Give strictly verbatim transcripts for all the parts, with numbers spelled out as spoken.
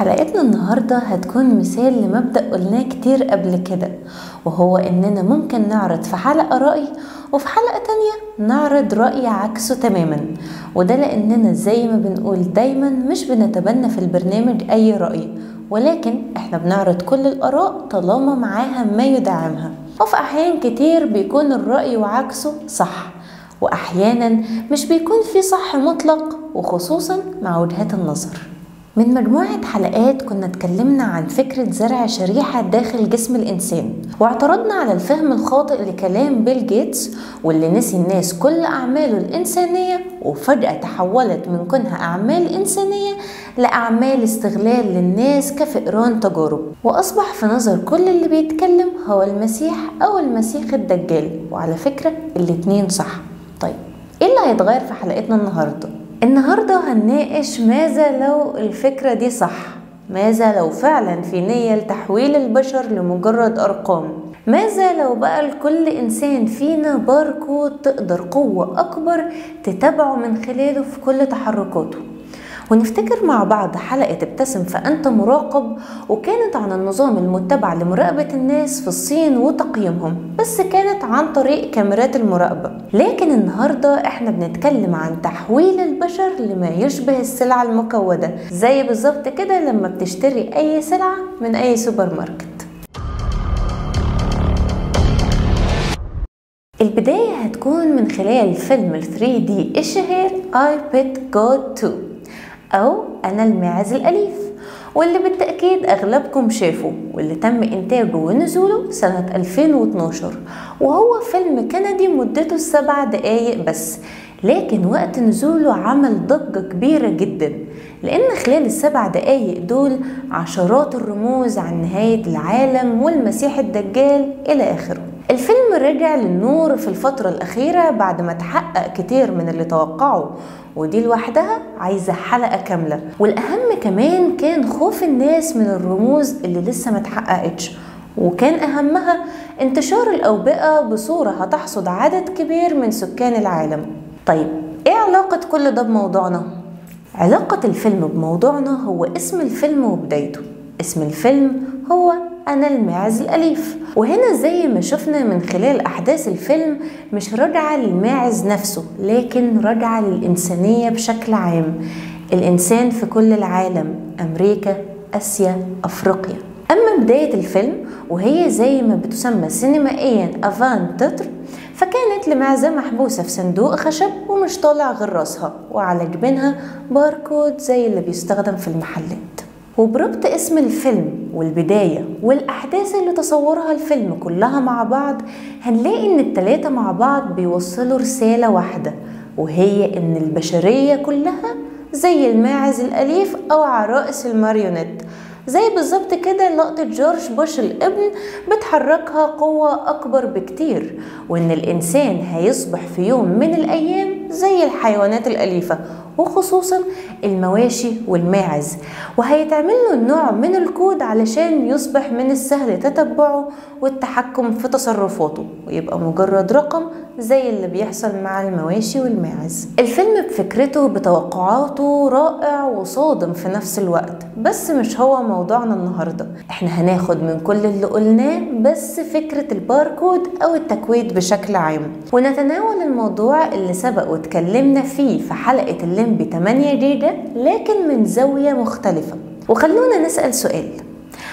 حلقتنا النهاردة هتكون مثال لمبدأ قلناه كتير قبل كده، وهو اننا ممكن نعرض في حلقة رأي وفي حلقة تانية نعرض رأي عكسه تماما، وده لاننا زي ما بنقول دايما مش بنتبنى في البرنامج اي رأي، ولكن احنا بنعرض كل الآراء طالما معاها ما يدعمها. وفي احيان كتير بيكون الرأي وعكسه صح، واحيانا مش بيكون في صح مطلق، وخصوصا مع وجهات النظر. من مجموعة حلقات كنا اتكلمنا عن فكرة زرع شريحة داخل جسم الإنسان، واعترضنا على الفهم الخاطئ لكلام بيل جيتس واللي نسي الناس كل أعماله الإنسانية، وفجأة تحولت من كونها أعمال إنسانية لأعمال استغلال للناس كفئران تجارب، وأصبح في نظر كل اللي بيتكلم هو المسيح أو المسيح الدجال. وعلى فكرة الاتنين صح. طيب إيه اللي هيتغير في حلقتنا النهاردة؟ النهاردة هنناقش ماذا لو الفكرة دي صح، ماذا لو فعلا في نية لتحويل البشر لمجرد أرقام، ماذا لو بقى لكل إنسان فينا باركود تقدر قوة أكبر تتابعه من خلاله في كل تحركاته. ونفتكر مع بعض حلقة ابتسم فأنت مراقب، وكانت عن النظام المتبع لمراقبة الناس في الصين وتقييمهم، بس كانت عن طريق كاميرات المراقبة. لكن النهاردة احنا بنتكلم عن تحويل البشر لما يشبه السلعة المكودة، زي بالظبط كده لما بتشتري أي سلعة من أي سوبر ماركت. البداية هتكون من خلال فيلم ثري دي الشهير I Pet Goat تو أو أنا الماعز الأليف، واللي بالتأكيد أغلبكم شافه، واللي تم إنتاجه ونزوله سنة ألفين واثناشر، وهو فيلم كندي مدته سبع دقايق بس، لكن وقت نزوله عمل ضجة كبيرة جدا، لأن خلال السبع دقايق دول عشرات الرموز عن نهاية العالم والمسيح الدجال إلى آخره. الفيلم رجع للنور في الفترة الأخيرة بعد ما تحقق كتير من اللي توقعه، ودي لوحدها عايزة حلقة كاملة. والأهم كمان كان خوف الناس من الرموز اللي لسه ما تحققتش، وكان أهمها انتشار الأوبئة بصورة هتحصد عدد كبير من سكان العالم. طيب إيه علاقة كل ده بموضوعنا؟ علاقة الفيلم بموضوعنا هو اسم الفيلم وبدايته. اسم الفيلم هو أنا الماعز الأليف، وهنا زي ما شفنا من خلال أحداث الفيلم مش راجعة للماعز نفسه، لكن راجعة للإنسانية بشكل عام، الإنسان في كل العالم، أمريكا، آسيا، أفريقيا. أما بداية الفيلم وهي زي ما بتسمى سينمائيا أفان تتر، فكانت لمعزة محبوسة في صندوق خشب ومش طالع غير راسها، وعلى جبينها باركود زي اللي بيستخدم في المحلات. وبربط اسم الفيلم والبداية والأحداث اللي تصورها الفيلم كلها مع بعض، هنلاقي إن التلاتة مع بعض بيوصلوا رسالة واحدة، وهي إن البشرية كلها زي الماعز الأليف أو عرائس الماريونيت، زي بالظبط كده لقطة جورج بوش الابن بتحركها قوة أكبر بكتير، وإن الإنسان هيصبح في يوم من الأيام زي الحيوانات الأليفة، وخصوصا المواشي والماعز، وهيتعمل له نوع من الكود علشان يصبح من السهل تتبعه والتحكم في تصرفاته، ويبقى مجرد رقم زي اللي بيحصل مع المواشي والماعز. الفيلم بفكرته بتوقعاته رائع وصادم في نفس الوقت، بس مش هو موضوعنا النهاردة. احنا هناخد من كل اللي قلناه بس فكرة الباركود او التكويد بشكل عام، ونتناول الموضوع اللي سبق واتكلمنا فيه في حلقة الليمبي تمانية جيجا، لكن من زاوية مختلفة. وخلونا نسأل سؤال،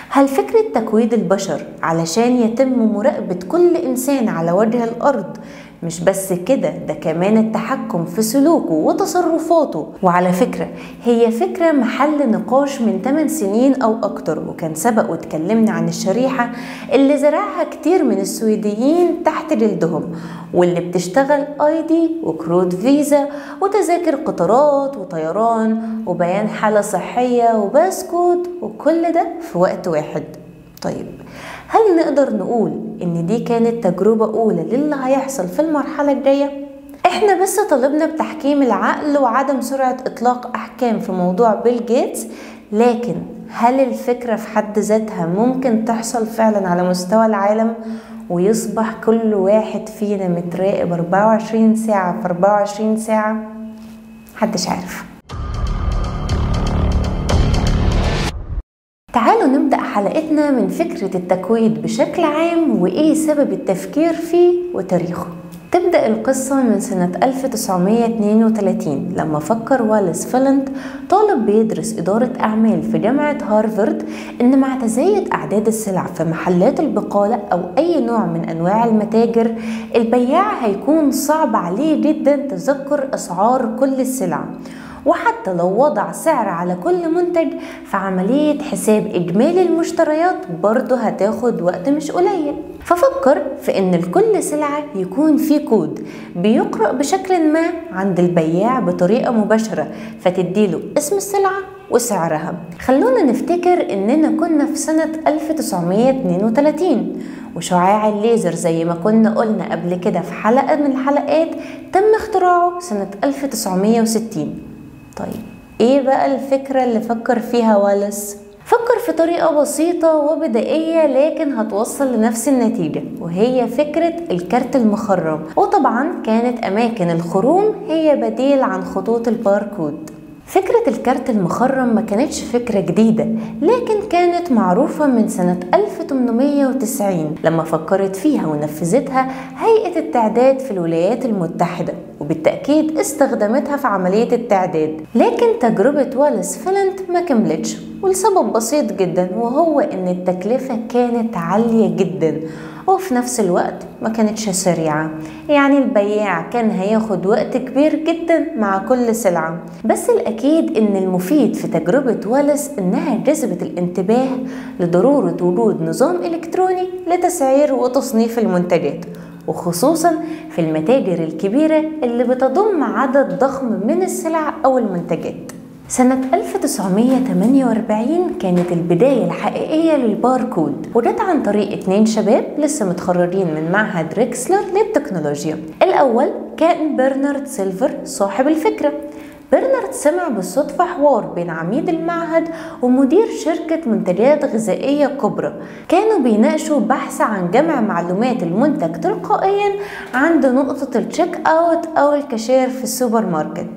هل فكرة تكويد البشر علشان يتم مراقبة كل إنسان على وجه الأرض مش بس كده، ده كمان التحكم في سلوكه وتصرفاته؟ وعلى فكرة هي فكرة محل نقاش من تمن سنين أو أكتر، وكان سبق واتكلمنا عن الشريحة اللي زرعها كتير من السويديين تحت جلدهم، واللي بتشتغل اي دي وكروت فيزا وتذاكر قطارات وطيران وبيان حالة صحية وباسكود، وكل ده في وقت واحد. طيب هل نقدر نقول ان دي كانت تجربة اولى للي هيحصل في المرحلة الجاية؟ احنا بس طالبنا بتحكيم العقل وعدم سرعة اطلاق احكام في موضوع بيل جيتس، لكن هل الفكرة في حد ذاتها ممكن تحصل فعلا على مستوى العالم ويصبح كل واحد فينا متراقب أربعة وعشرين ساعة في أربعة وعشرين ساعة؟ محدش عارف. تعالوا نبدأ حلقتنا من فكرة التكويد بشكل عام وإيه سبب التفكير فيه وتاريخه. تبدأ القصة من سنة ألف وتسعمية اتنين وتلاتين لما فكر والاس فلنت طالب بيدرس إدارة أعمال في جامعة هارفارد إن مع تزايد أعداد السلع في محلات البقالة أو أي نوع من أنواع المتاجر، البياع هيكون صعب عليه جدا تذكر أسعار كل السلع، وحتى لو وضع سعر على كل منتج فعملية حساب إجمالي المشتريات برضه هتاخد وقت مش قليل. ففكر في إن لكل سلعة يكون في كود بيقرأ بشكل ما عند البياع بطريقة مباشرة، فتديله اسم السلعة وسعرها. خلونا نفتكر إننا كنا في سنة ألف وتسعمية اتنين وتلاتين وشعاع الليزر زي ما كنا قلنا قبل كده في حلقة من الحلقات تم اختراعه سنة ألف وتسعمية وستين. طيب ايه بقى الفكرة اللي فكر فيها والاس؟ فكر في طريقة بسيطة وبدائية لكن هتوصل لنفس النتيجة، وهي فكرة الكارت المخرم، وطبعا كانت أماكن الخروم هي بديل عن خطوط الباركود. فكرة الكارت المخرم ما كانتش فكرة جديدة، لكن كانت معروفة من سنة ألف وتمنمية وتسعين لما فكرت فيها ونفذتها هيئة التعداد في الولايات المتحدة، وبالتأكيد استخدمتها في عملية التعداد. لكن تجربة والاس فلنت ما كملتش، ولسبب بسيط جدا وهو ان التكلفة كانت عالية جدا وفي نفس الوقت ما كانتش سريعة. يعني البياع كان هياخد وقت كبير جدا مع كل سلعة. بس الأكيد إن المفيد في تجربة والاس إنها جذبت الانتباه لضرورة وجود نظام إلكتروني لتسعير وتصنيف المنتجات، وخصوصا في المتاجر الكبيرة اللي بتضم عدد ضخم من السلع أو المنتجات. سنة ألف وتسعمية تمنية وأربعين كانت البداية الحقيقية للباركود، وجت عن طريق اتنين شباب لسه متخرجين من معهد ريكسلر للتكنولوجيا. الأول كان برنارد سيلفر صاحب الفكرة. برنارد سمع بالصدفة حوار بين عميد المعهد ومدير شركة منتجات غذائية كبرى، كانوا بيناقشوا بحث عن جمع معلومات المنتج تلقائيا عند نقطة التشيك اوت أو الكاشير في السوبر ماركت.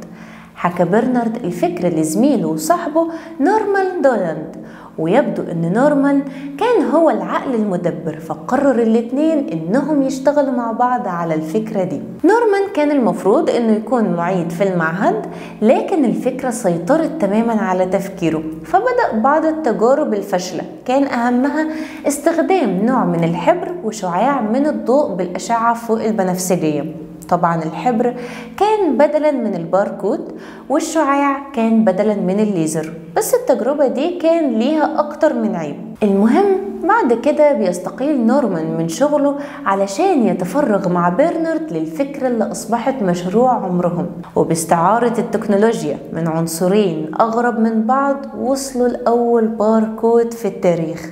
حكى برنارد الفكرة لزميله وصاحبه نورمان دولاند، ويبدو ان نورمان كان هو العقل المدبر، فقرر الاتنين انهم يشتغلوا مع بعض على الفكرة دي. نورمان كان المفروض انه يكون معيد في المعهد، لكن الفكرة سيطرت تماما على تفكيره، فبدأ بعض التجارب الفاشلة كان اهمها استخدام نوع من الحبر وشعاع من الضوء بالأشعة فوق البنفسجية. طبعا الحبر كان بدلا من الباركود والشعاع كان بدلا من الليزر، بس التجربة دي كان ليها اكتر من عيب. المهم بعد كده بيستقيل نورمان من شغله علشان يتفرغ مع برنارد للفكرة اللي اصبحت مشروع عمرهم، وباستعارة التكنولوجيا من عنصرين اغرب من بعض وصلوا لاول باركود في التاريخ.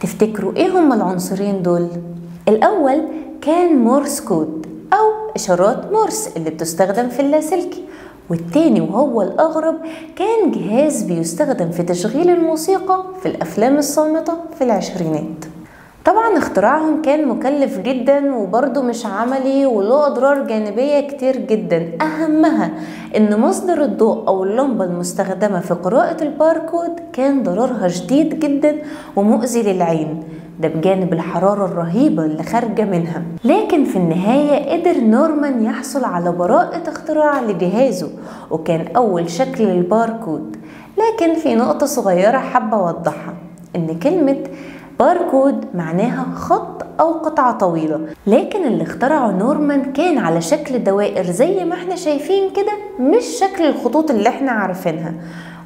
تفتكروا ايه هم العنصرين دول؟ الاول كان مورس كود او إشارات مورس اللي بتستخدم في اللاسلكي، والتاني وهو الأغرب كان جهاز بيستخدم في تشغيل الموسيقى في الأفلام الصامتة في العشرينات. طبعا اختراعهم كان مكلف جدا وبرضه مش عملي وله أضرار جانبية كتير جدا، أهمها إن مصدر الضوء أو اللمبة المستخدمة في قراءة الباركود كان ضررها شديد جدا ومؤذي للعين، ده بجانب الحرارة الرهيبة اللي خارجة منها. لكن في النهاية قدر نورمان يحصل على براءة اختراع لجهازه وكان أول شكل للباركود. لكن في نقطة صغيرة حابة أوضحها، إن كلمة باركود معناها خط أو قطعة طويلة، لكن اللي اخترعه نورمان كان على شكل دوائر زي ما احنا شايفين كده، مش شكل الخطوط اللي احنا عارفينها،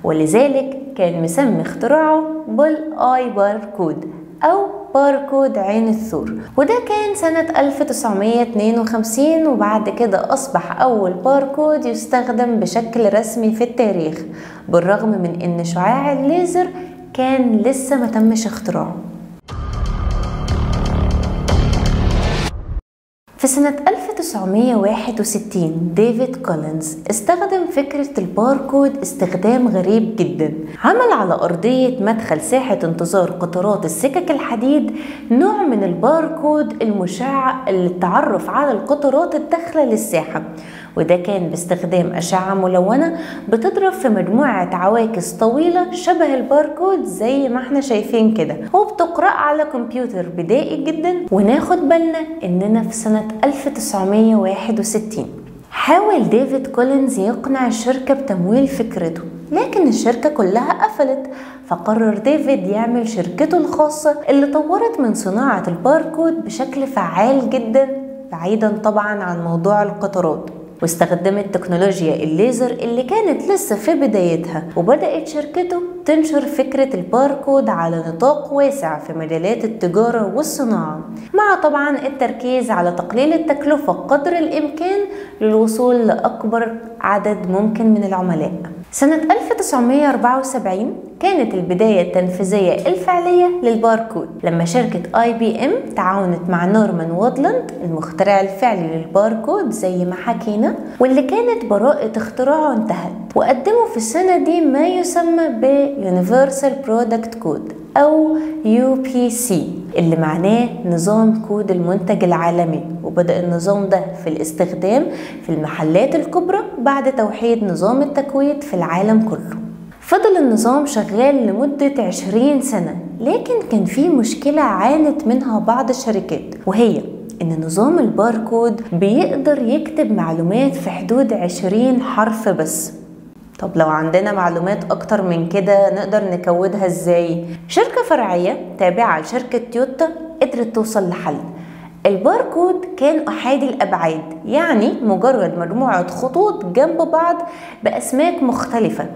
ولذلك كان مسمي اختراعه بول آي باركود أو باركود عين الثور. وده كان سنة ألف وتسعمية اتنين وخمسين، وبعد كده أصبح أول باركود يستخدم بشكل رسمي في التاريخ، بالرغم من إن شعاع الليزر كان لسه ما تمش اختراعه. في سنة ألف وتسعمية واحد وستين ديفيد كولينز استخدم فكرة الباركود استخدام غريب جدا. عمل على أرضية مدخل ساحة انتظار قطارات السكك الحديد نوع من الباركود المشع للتعرف على القطارات الداخلة للساحة، وده كان باستخدام أشعة ملونة بتضرب في مجموعة عواكس طويلة شبه الباركود زي ما احنا شايفين كده، وبتقرأ على كمبيوتر بدائي جدا. وناخد بالنا اننا في سنة ألف وتسعمية وواحد وستين حاول ديفيد كولينز يقنع الشركة بتمويل فكرته، لكن الشركة كلها قفلت. فقرر ديفيد يعمل شركته الخاصة اللي طورت من صناعة الباركود بشكل فعال جدا، بعيدا طبعا عن موضوع القطرات، واستخدمت تكنولوجيا الليزر اللي كانت لسه في بدايتها. وبدأت شركته تنشر فكرة الباركود على نطاق واسع في مجالات التجارة والصناعة، مع طبعا التركيز على تقليل التكلفة قدر الإمكان للوصول لأكبر عدد ممكن من العملاء. سنة ألف وتسعمية وأربعة وسبعين كانت البداية التنفيذية الفعلية للباركود، لما شركة اي بي ام تعاونت مع نورمان وودلاند المخترع الفعلي للباركود زي ما حكينا، واللي كانت براءة اختراعه انتهت. وقدموا في السنة دي ما يسمى ب Universal Product Code أو يو بي سي، اللي معناه نظام كود المنتج العالمي. وبدأ النظام ده في الاستخدام في المحلات الكبرى بعد توحيد نظام التكويد في العالم كله. فضل النظام شغال لمدة عشرين سنة، لكن كان في مشكلة عانت منها بعض الشركات، وهي إن نظام الباركود بيقدر يكتب معلومات في حدود عشرين حرف بس. طب لو عندنا معلومات أكتر من كده نقدر نكودها إزاي؟ شركة فرعية تابعة لشركة تويوتا قدرت توصل لحل. الباركود كان أحادي الأبعاد، يعني مجرد مجموعة خطوط جنب بعض بأسماك مختلفة،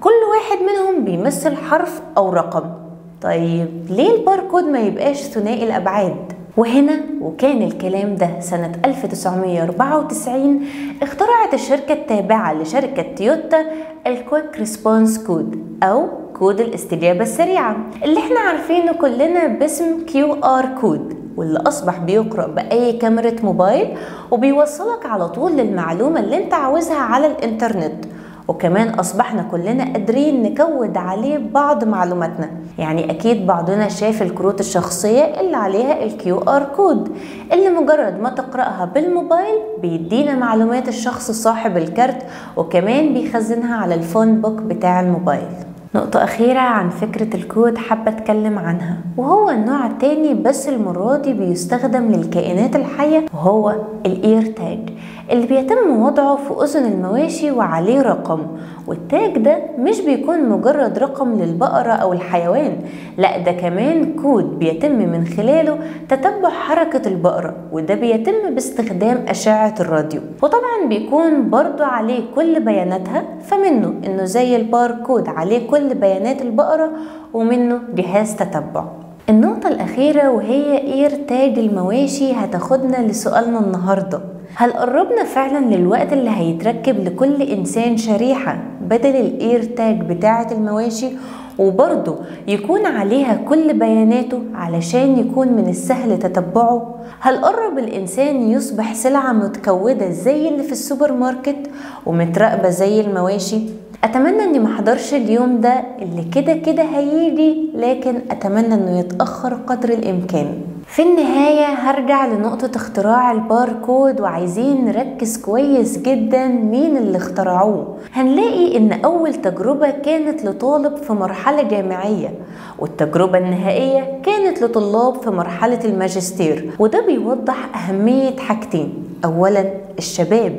كل واحد منهم بيمثل حرف أو رقم. طيب ليه الباركود ما يبقاش ثنائي الأبعاد؟ وهنا، وكان الكلام ده سنة ألف وتسعمية وأربعة وتسعين، اخترعت الشركة التابعة لشركة تويوتا الكويك ريسبونس كود أو كود الاستجابة السريعة، اللي احنا عارفينه كلنا باسم كيو آر كود، واللي أصبح بيقرأ بأي كاميرا موبايل وبيوصلك على طول للمعلومة اللي انت عاوزها على الانترنت. وكمان أصبحنا كلنا قادرين نكود عليه بعض معلوماتنا، يعني أكيد بعضنا شاف الكروت الشخصية اللي عليها الكيو آر كود، اللي مجرد ما تقرأها بالموبايل بيدينا معلومات الشخص صاحب الكارت، وكمان بيخزنها على الفون بوك بتاع الموبايل. نقطة أخيرة عن فكرة الكود حابة أتكلم عنها، وهو النوع التاني بس المرة دي بيستخدم للكائنات الحية، وهو الإير تاج اللي بيتم وضعه في أذن المواشي وعليه رقم. والتاج ده مش بيكون مجرد رقم للبقرة أو الحيوان، لأ ده كمان كود بيتم من خلاله تتبع حركة البقرة، وده بيتم باستخدام أشعة الراديو. وطبعا بيكون برضو عليه كل بياناتها، فمنه إنه زي الباركود عليه كل بيانات البقرة، ومنه جهاز تتبع. النقطة الأخيرة وهي إيرتاج المواشي هتاخدنا لسؤالنا النهاردة، هل قربنا فعلا للوقت اللي هيتركب لكل إنسان شريحة بدل الإيرتاج بتاعة المواشي، وبرضه يكون عليها كل بياناته علشان يكون من السهل تتبعه؟ هل قرب الإنسان يصبح سلعة متكودة زي اللي في السوبر ماركت ومتراقبة زي المواشي؟ أتمنى أني محضرش اليوم ده اللي كده كده هيجي، لكن أتمنى أنه يتأخر قدر الإمكان. في النهاية هرجع لنقطة اختراع الباركود، وعايزين نركز كويس جدا مين اللي اخترعوه. هنلاقي ان اول تجربة كانت لطالب في مرحلة جامعية، والتجربة النهائية كانت لطلاب في مرحلة الماجستير. وده بيوضح اهمية حاجتين، اولا الشباب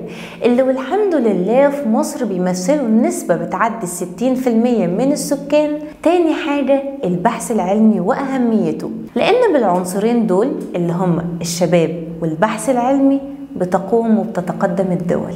اللي والحمد لله في مصر بيمثلوا النسبة بتعدي ستين بالمية من السكان، تاني حاجة البحث العلمي وأهميته، لأن بالعنصرين دول اللي هم الشباب والبحث العلمي بتقوم وبتتقدم الدول.